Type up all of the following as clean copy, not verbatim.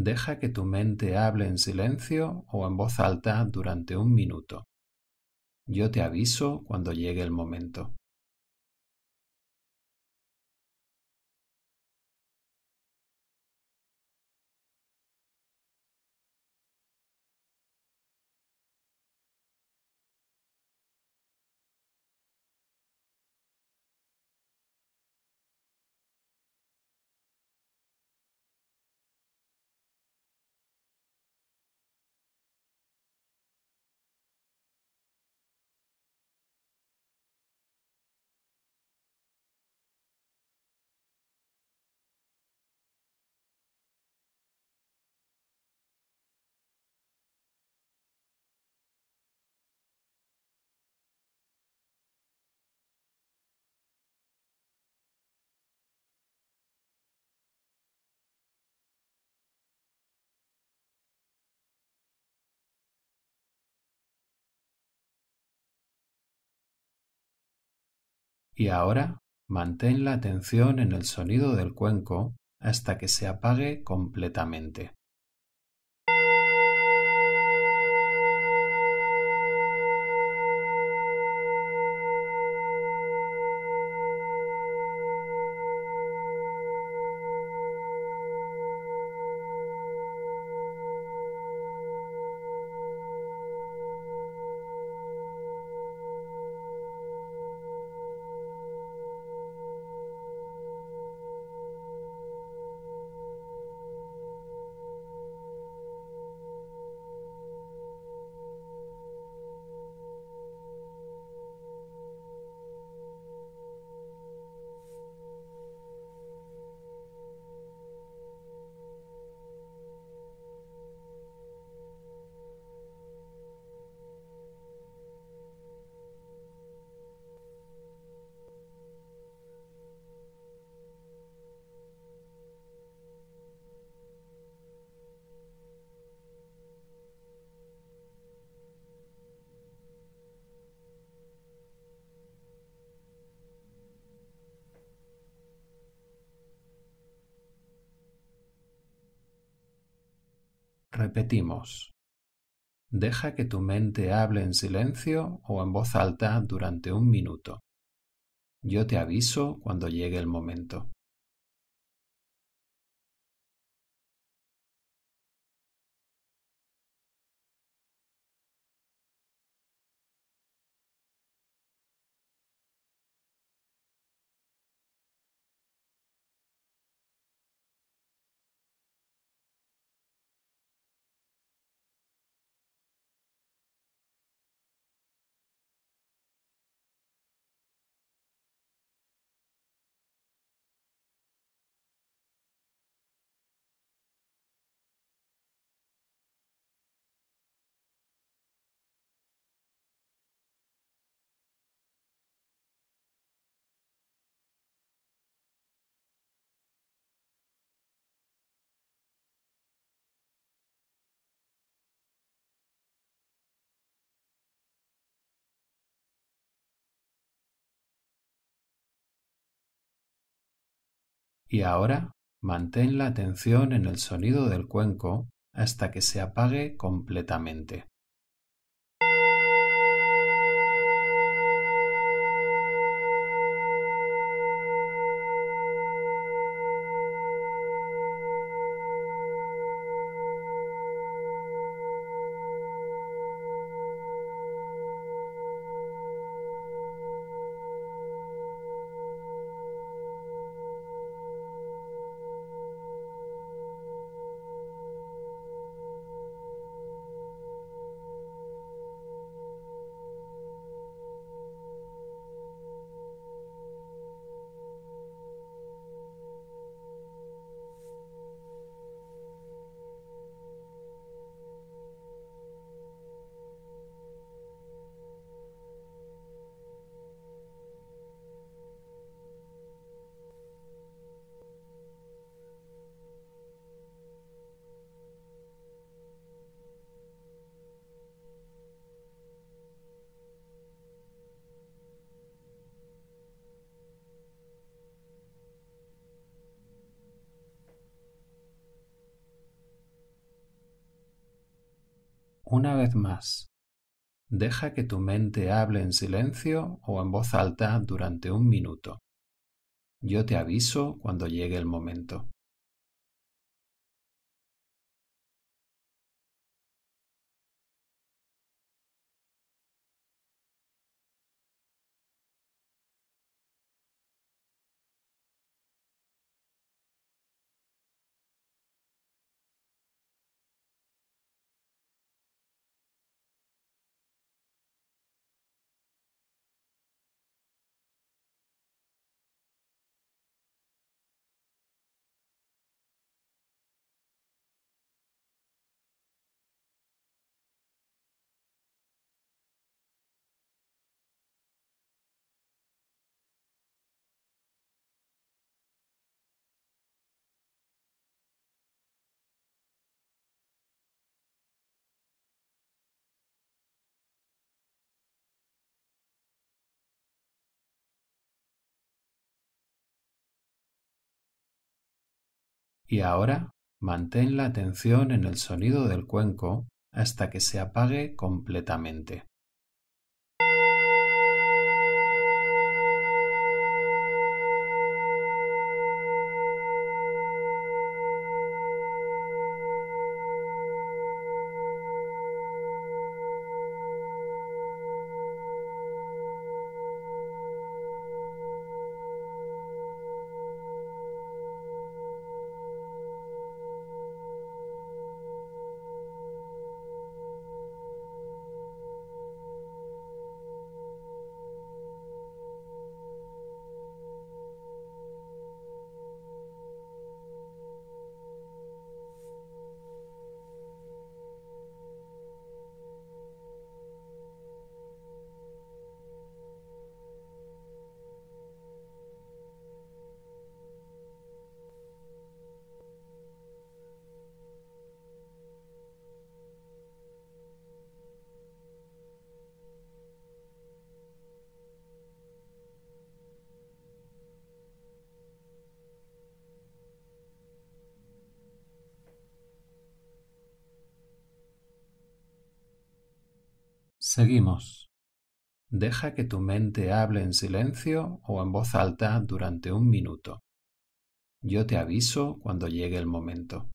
Deja que tu mente hable en silencio o en voz alta durante 1 minuto. Yo te aviso cuando llegue el momento. Y ahora, mantén la atención en el sonido del cuenco hasta que se apague completamente. Repetimos. Deja que tu mente hable en silencio o en voz alta durante 1 minuto. Yo te aviso cuando llegue el momento. Y ahora, mantén la atención en el sonido del cuenco hasta que se apague completamente. una vez más. Deja que tu mente hable en silencio o en voz alta durante 1 minuto. Yo te aviso cuando llegue el momento. Y ahora, mantén la atención en el sonido del cuenco hasta que se apague completamente. Seguimos. Deja que tu mente hable en silencio o en voz alta durante 1 minuto. Yo te aviso cuando llegue el momento.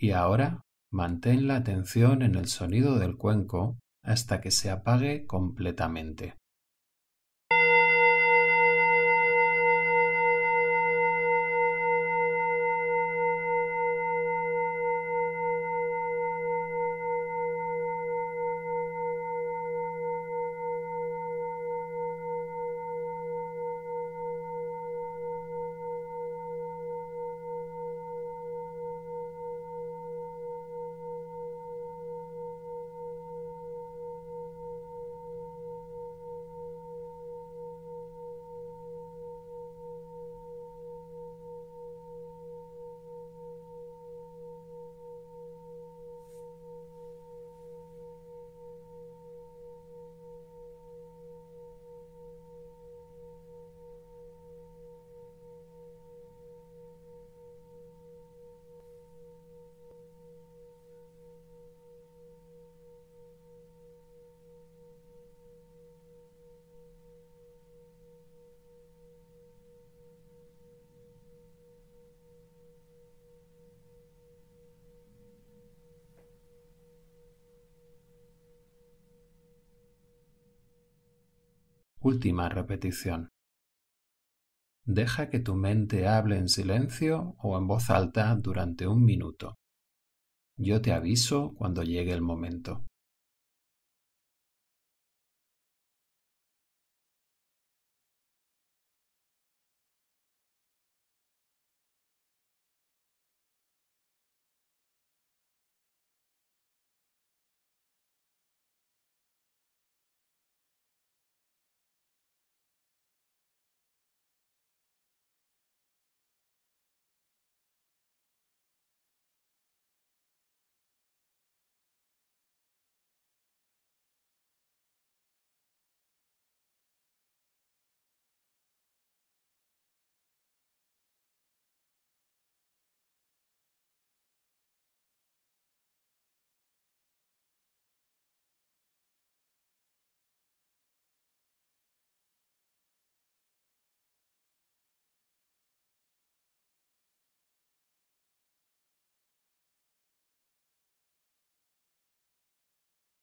Y ahora, mantén la atención en el sonido del cuenco hasta que se apague completamente. Última repetición. Deja que tu mente hable en silencio o en voz alta durante 1 minuto. Yo te aviso cuando llegue el momento.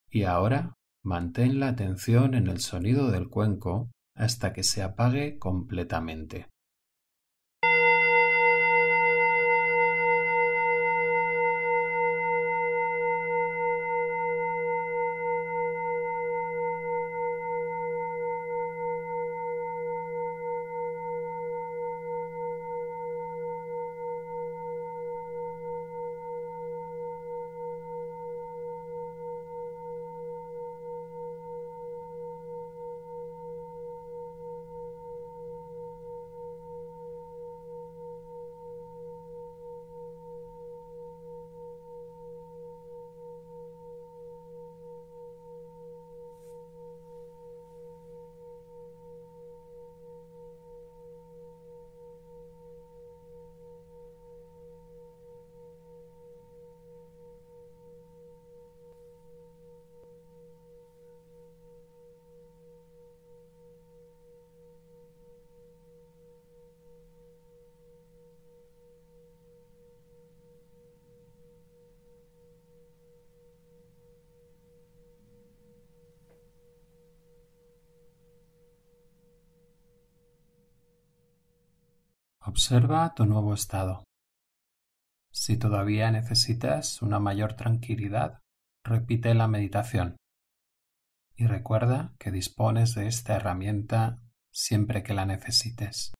Y ahora, mantén la atención en el sonido del cuenco hasta que se apague completamente. Observa tu nuevo estado. Si todavía necesitas una mayor tranquilidad, repite la meditación. Y recuerda que dispones de esta herramienta siempre que la necesites.